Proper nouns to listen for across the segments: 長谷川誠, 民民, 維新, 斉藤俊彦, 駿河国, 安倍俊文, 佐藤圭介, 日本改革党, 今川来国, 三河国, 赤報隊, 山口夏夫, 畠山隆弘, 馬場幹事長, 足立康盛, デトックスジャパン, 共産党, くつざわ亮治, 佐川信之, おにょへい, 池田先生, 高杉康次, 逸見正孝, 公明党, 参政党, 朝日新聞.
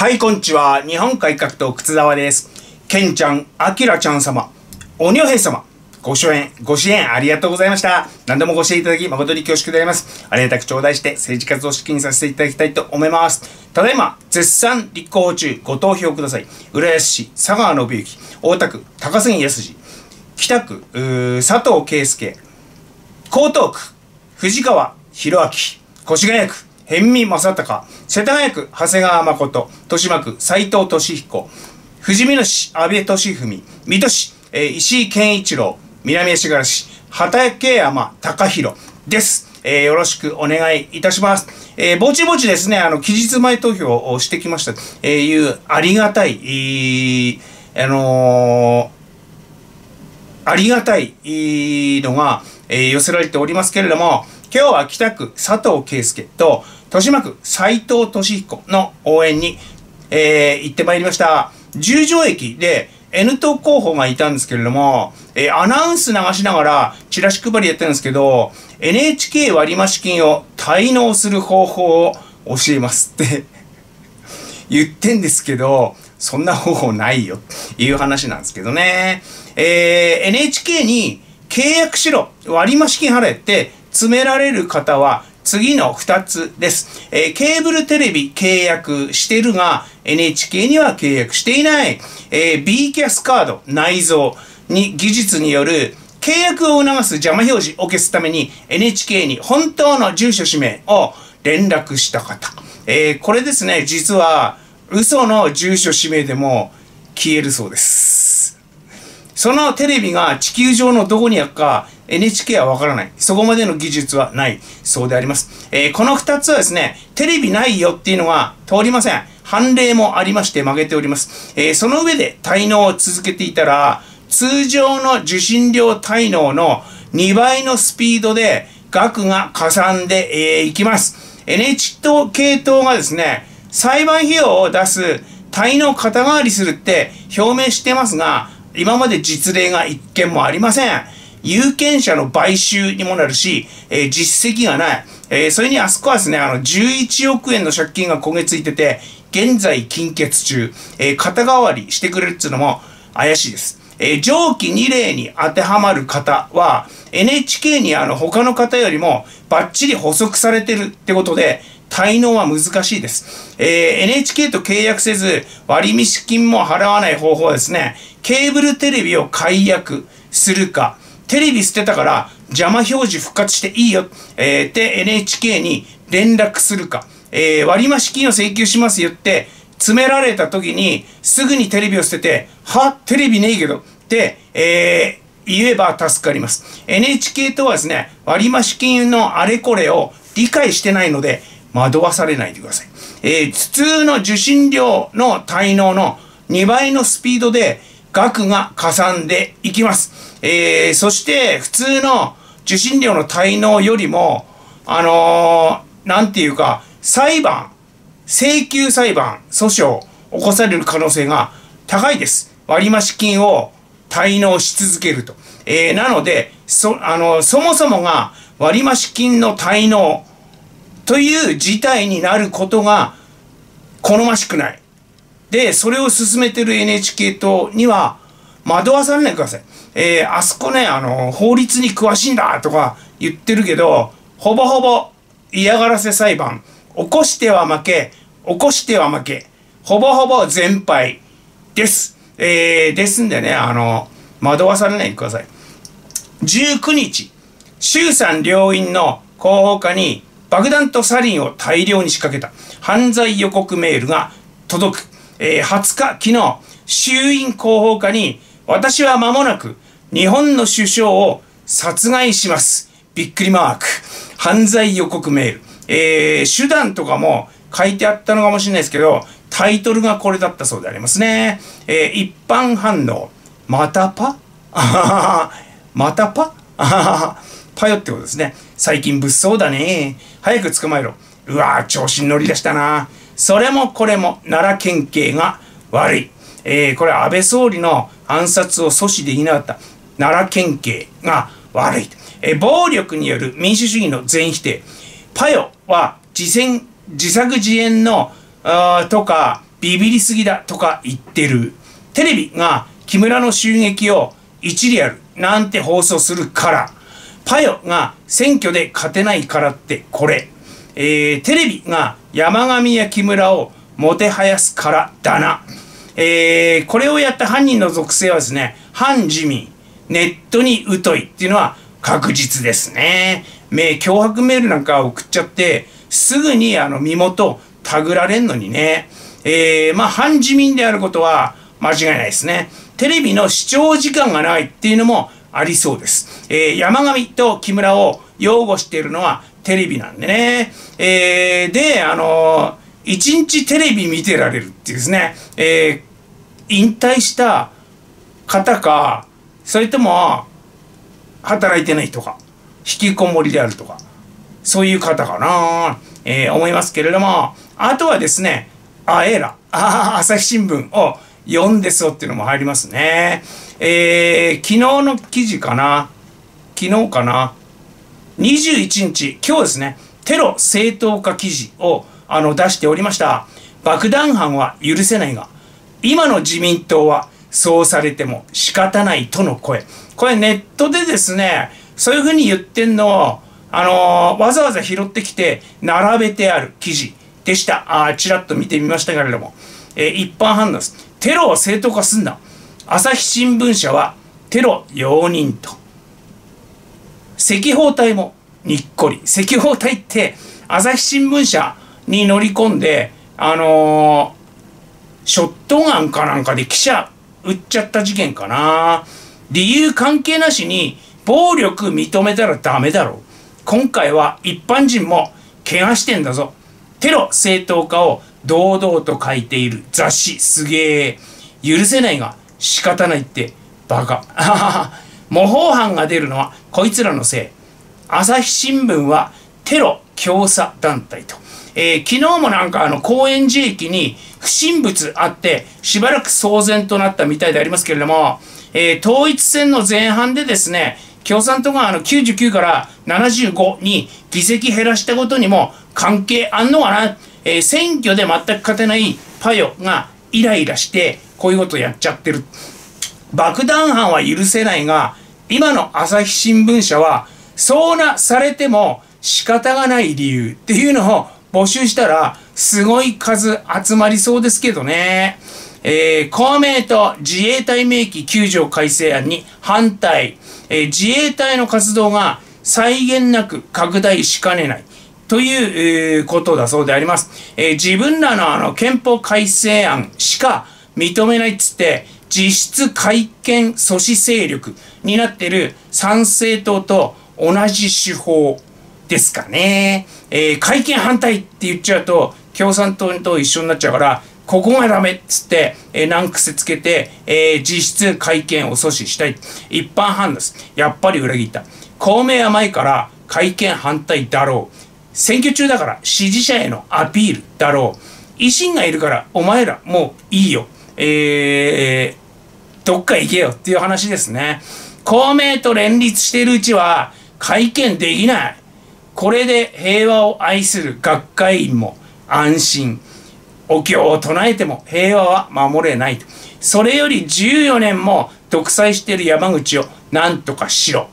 はい、こんにちは。日本改革党靴澤です。ケンちゃん、アキラちゃん様、おにょへい様、ご支援ありがとうございました。何度もご支援いただき誠に恐縮であります。ありがたく頂戴して政治活動資金にさせていただきたいと思います。ただいま、絶賛立候補中、ご投票ください。浦安市、佐川信之、大田区、高杉康次、北区、佐藤圭介、江東区、藤川弘明、越谷区、逸見正孝、世田谷区、長谷川誠、豊島区、斉藤俊彦、富士見野市、安倍俊文、水戸市、石井健一郎、南足柄市、畠山隆弘です。よろしくお願いいたします。ぼちぼちですね、期日前投票をしてきました、いうありがたい、のが、寄せられておりますけれども、今日は北区佐藤圭介と豊島区斉藤俊彦の応援に、行ってまいりました。十条駅で N 党候補がいたんですけれども、アナウンス流しながらチラシ配りやってるんですけど、NHK 割増金を滞納する方法を教えますって言ってんですけど、そんな方法ないよっていう話なんですけどね。NHK に契約しろ、割増金払えって詰められる方は次の2つです。ケーブルテレビ契約してるが NHK には契約していない。B キャスカード内蔵に技術による契約を促す邪魔表示を消すために NHK に本当の住所氏名を連絡した方。これですね、実は嘘の住所氏名でも消えるそうです。そのテレビが地球上のどこにあるか NHK はわからない。そこまでの技術はないそうであります。この2つはですね、テレビないよっていうのが通りません。判例もありまして曲げております。その上で滞納を続けていたら、通常の受信料滞納の2倍のスピードで額がかさんでいきます。NHK 党がですね、裁判費用を出す滞納肩代わりするって表明してますが、今まで実例が一件もありません。有権者の買収にもなるし、実績がない。それにあそこはですね、11億円の借金が焦げついてて、現在金欠中。肩代わりしてくれるっていうのも怪しいです。上記2例に当てはまる方は、NHK に他の方よりもバッチリ補足されてるってことで、滞納は難しいです。NHK と契約せず、割引金も払わない方法はですね、ケーブルテレビを解約するか、テレビ捨てたから邪魔表示復活していいよ、って NHK に連絡するか、割増金を請求しますよって詰められた時にすぐにテレビを捨てて、はテレビねえけどって、言えば助かります。NHK とはですね、割増金のあれこれを理解してないので惑わされないでください。普通の受信料の滞納の2倍のスピードで額がかさんでいきます。そして普通の受信料の滞納よりも、なんていうか、裁判、請求裁判、訴訟を起こされる可能性が高いです。割増金を滞納し続けると。なので、そもそもが割増金の滞納という事態になることが好ましくない。で、それを進めてる NHK 党には惑わされないでください。あそこね、法律に詳しいんだとか言ってるけど、ほぼほぼ嫌がらせ裁判、起こしては負け、起こしては負け、ほぼほぼ全敗です。ですんでね、惑わされないでください。19日、衆参両院の広報課に爆弾とサリンを大量に仕掛けた犯罪予告メールが届く。20日、昨日、衆院広報課に、私は間もなく、日本の首相を殺害します。びっくりマーク。犯罪予告メール。手段とかも書いてあったのかもしれないですけど、タイトルがこれだったそうでありますね。一般反応。またパあはは。またパあはは。パヨってことですね。最近物騒だね。早く捕まえろ。うわぁ、調子に乗り出したな。それもこれも奈良県警が悪い。これは安倍総理の暗殺を阻止できなかった奈良県警が悪い。暴力による民主主義の全否定。パヨは自作自演のとかビビりすぎだとか言ってる。テレビが木村の襲撃を一理あるなんて放送するから。パヨが選挙で勝てないからってこれ。テレビが山上や木村をもてはやすからだな。これをやった犯人の属性はですね、反自民、ネットに疎いっていうのは確実ですね。脅迫メールなんか送っちゃって、すぐに身元たぐられんのにね。反自民であることは間違いないですね。テレビの視聴時間がないっていうのもありそうです。山上と木村を擁護しているのはテレビなんでね。で、一日テレビ見てられるっていうですね。引退した方か、それとも働いてない人か、引きこもりであるとか、そういう方かな、思いますけれども、あとはですね、朝日新聞を読んでそうっていうのも入りますね。昨日の記事かな、21日、今日ですね、テロ正当化記事を出しておりました。爆弾犯は許せないが、今の自民党はそうされても仕方ないとの声。これネットでですね、そういうふうに言ってんのを、わざわざ拾ってきて並べてある記事でした。ちらっと見てみましたけれども、一般反応です。テロを正当化すんだ。朝日新聞社はテロ容認と。赤報隊もにっこり。赤報隊って朝日新聞社に乗り込んで、ショットガンかなんかで記者撃っちゃった事件かな。理由関係なしに暴力認めたらダメだろう。今回は一般人も怪我してんだぞ。テロ正当化を堂々と書いている雑誌、すげえ。許せないが仕方ないってバカ。模倣犯が出るのはこいつらのせい。朝日新聞はテロ強査団体と。昨日もなんか高円寺駅に不審物あってしばらく騒然となったみたいでありますけれども、統一選の前半でですね、共産党が99から75に議席減らしたことにも関係あんのかな。選挙で全く勝てないパヨがイライラしてこういうことをやっちゃってる。爆弾犯は許せないが、今の朝日新聞社はそうなされても仕方がない理由っていうのを募集したらすごい数集まりそうですけどね。公明党自衛隊明記9条改正案に反対。自衛隊の活動が際限なく拡大しかねないということだそうであります。自分らの憲法改正案しか認めないっつって、実質改憲阻止勢力になっている参政党と同じ手法ですかね。改憲反対って言っちゃうと共産党と一緒になっちゃうから、ここがダメっつって、難癖つけて、実質改憲を阻止したい。一般判断です。やっぱり裏切った。公明は前から改憲反対だろう。選挙中だから支持者へのアピールだろう。維新がいるからお前らもういいよ。どっか行けよっていう話ですね。公明と連立しているうちは改憲できない。これで平和を愛する学会員も安心。お経を唱えても平和は守れないと。それより14年も独裁している山口を何とかしろ。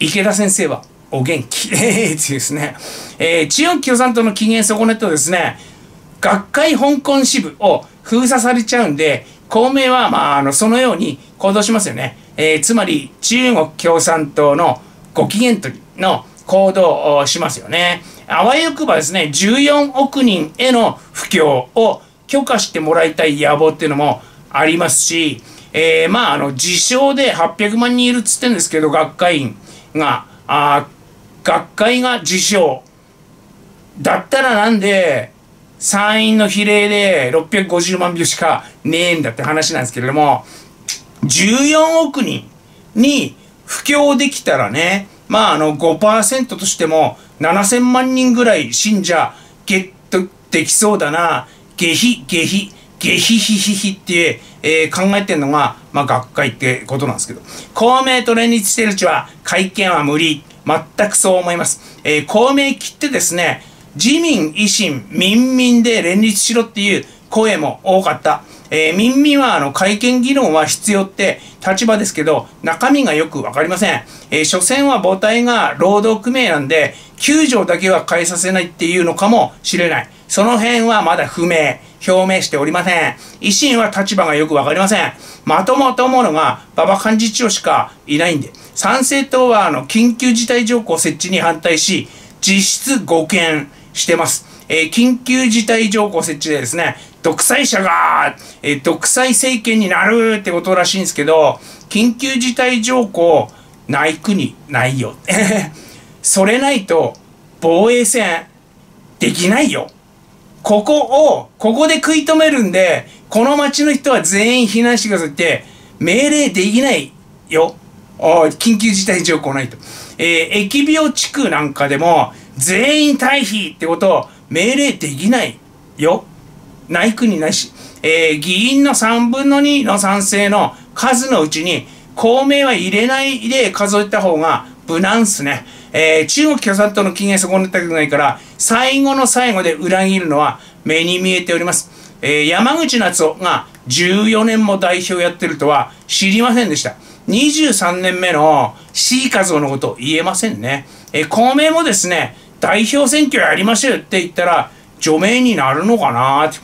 池田先生はお元気。ですね。地方共産党の機嫌損ねとですね、学会香港支部を封鎖されちゃうんで、公明はそのように行動しますよね。つまり中国共産党のご機嫌取りの行動をしますよね。あわよくばですね、14億人への布教を許可してもらいたい野望っていうのもありますし、自称で800万人いるっつってんですけど、学会員が、学会が自称。だったらなんで、参院の比例で650万票しかねえんだって話なんですけれども、14億人に布教できたらね、5% としても7000万人ぐらい信者ゲットできそうだな、ゲヒヒヒヒって、考えてるのが、学会ってことなんですけど、公明と連立してるうちは改憲は無理。全くそう思います。公明切ってですね、自民、維新、民民で連立しろっていう声も多かった。ミンミンは改憲議論は必要って立場ですけど、中身がよくわかりません。所詮は母体が労働組合なんで、9条だけは変えさせないっていうのかもしれない。その辺はまだ不明、表明しておりません。維新は立場がよくわかりません。まともとものが馬場幹事長しかいないんで、参政党は緊急事態条項設置に反対し、実質護憲してます。緊急事態条項設置でですね、独裁者が、独裁政権になるってことらしいんですけど、緊急事態条項ない国ないよ。それないと防衛戦できないよ。ここで食い止めるんで、この町の人は全員避難してくださいって命令できないよ。緊急事態条項ないと。疫病地区なんかでも全員退避ってことを命令できないよ。ない国ないし。議員の3分の2の賛成の数のうちに公明は入れないで数えた方が無難っすね。中国共産党の機嫌損ねたくないから、最後の最後で裏切るのは目に見えております。山口夏夫が14年も代表やってるとは知りませんでした。23年目の C 和夫のこと言えませんね。公明もですね、代表選挙やりましょうって言ったら、除名になるのかなと。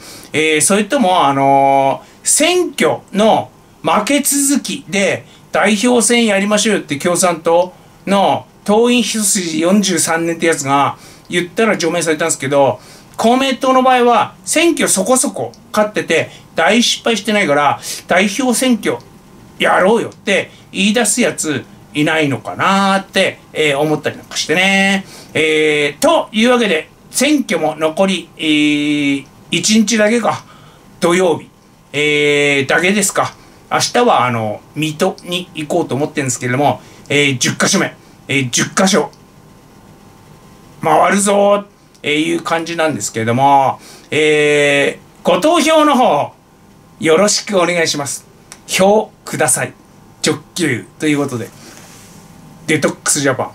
それとも、選挙の負け続きで代表選やりましょうって共産党の党員一筋43年ってやつが言ったら除名されたんですけど、公明党の場合は選挙そこそこ勝ってて大失敗してないから代表選挙やろうよって言い出すやついないのかなーって、思ったりなんかしてね。というわけで選挙も残り、1日だけか。土曜日、だけですか。明日は水戸に行こうと思ってるんですけれども、10カ所目。10箇所回るぞっていう感じなんですけれども、ご投票の方よろしくお願いします。票ください。直球ということで、デトックスジャパン。